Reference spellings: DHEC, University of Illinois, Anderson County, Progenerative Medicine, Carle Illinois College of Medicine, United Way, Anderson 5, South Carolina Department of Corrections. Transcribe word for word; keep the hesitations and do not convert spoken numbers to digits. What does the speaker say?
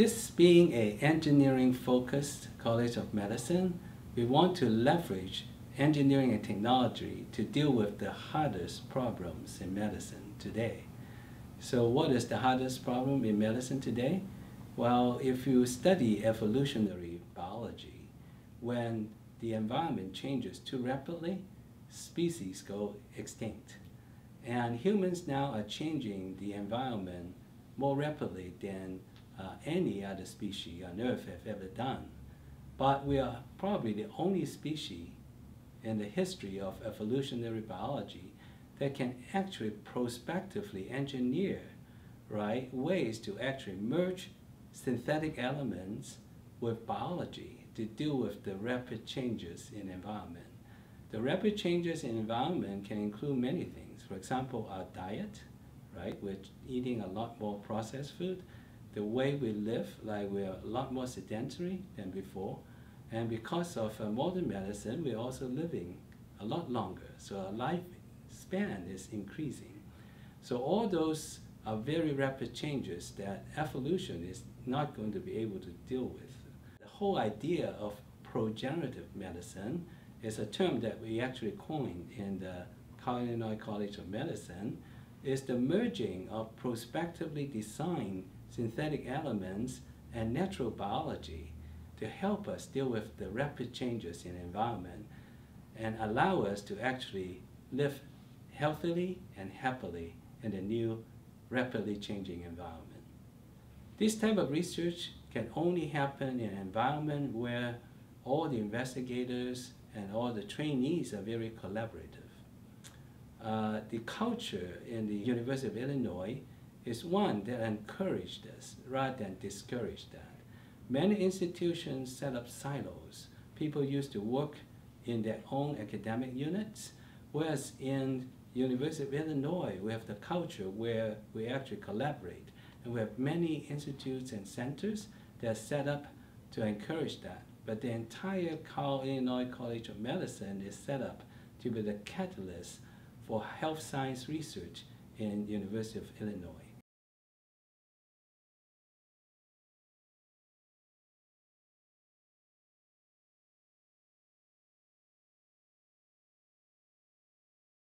this being an engineering-focused College of Medicine, we want to leverage engineering and technology to deal with the hardest problems in medicine today. So what is the hardest problem in medicine today? Well, if you study evolutionary biology, when the environment changes too rapidly, species go extinct. And humans now are changing the environment more rapidly than uh, any other species on Earth have ever done. But we are probably the only species in the history of evolutionary biology that can actually prospectively engineer, right, ways to actually merge synthetic elements with biology to deal with the rapid changes in environment. The rapid changes in environment can include many things. For example, our diet, right? We're eating a lot more processed food. The way we live, like we're a lot more sedentary than before. And because of uh, modern medicine, we're also living a lot longer. So our lifespan is increasing. So all those are very rapid changes that evolution is not going to be able to deal with. The whole idea of progenerative medicine is a term that we actually coined in the Carle Illinois College of Medicine. Is the merging of prospectively designed synthetic elements and natural biology to help us deal with the rapid changes in environment and allow us to actually live healthily and happily in the new rapidly changing environment. This type of research can only happen in an environment where all the investigators and all the trainees are very collaborative. Uh, the culture in the University of Illinois is one that encouraged us rather than discouraged that. Many institutions set up silos. People used to work in their own academic units, whereas in University of Illinois, we have the culture where we actually collaborate. And we have many institutes and centers that are set up to encourage that. But the entire Carle Illinois College of Medicine is set up to be the catalyst for health science research in the University of Illinois.